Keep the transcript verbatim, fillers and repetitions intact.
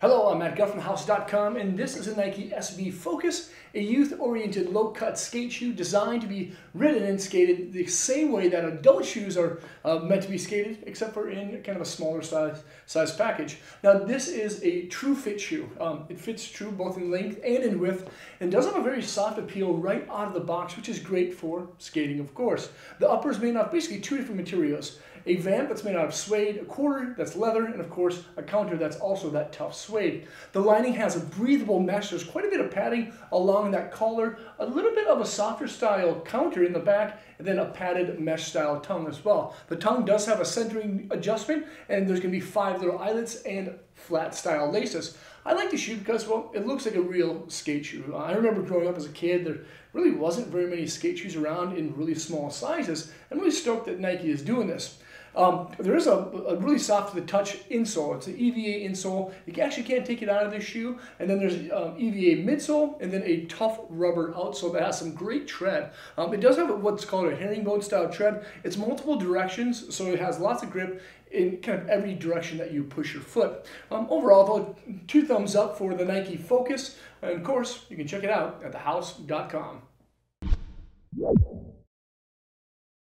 Hello, I'm Matt Guff from House dot com, and this is a Nike S B Fokus, a youth-oriented low-cut skate shoe designed to be ridden and skated the same way that adult shoes are uh, meant to be skated, except for in kind of a smaller size, size package. Now, this is a true fit shoe. Um, it fits true both in length and in width, and does have a very soft appeal right out of the box, which is great for skating, of course. The upper is made out of basically two different materials. A vamp that's made out of suede, a quarter that's leather, and of course a counter that's also that tough suede. The lining has a breathable mesh. There's quite a bit of padding along that collar, a little bit of a softer style counter in the back, and then a padded mesh style tongue as well. The tongue does have a centering adjustment, and there's going to be five little eyelets and flat style laces. I like the shoe because, well, it looks like a real skate shoe. I remember growing up as a kid, there really wasn't very many skate shoes around in really small sizes. I'm really stoked that Nike is doing this. Um, there is a, a really soft to the touch insole. It's an E V A insole. You actually can't take it out of this shoe. And then there's um, E V A midsole, and then a tough rubber outsole that has some great tread. Um, it does have what's called a herringbone style tread. It's multiple directions, so it has lots of grip in kind of every direction that you push your foot. Um, overall, though, two thumbs up for the Nike Fokus. And of course, you can check it out at the house dot com.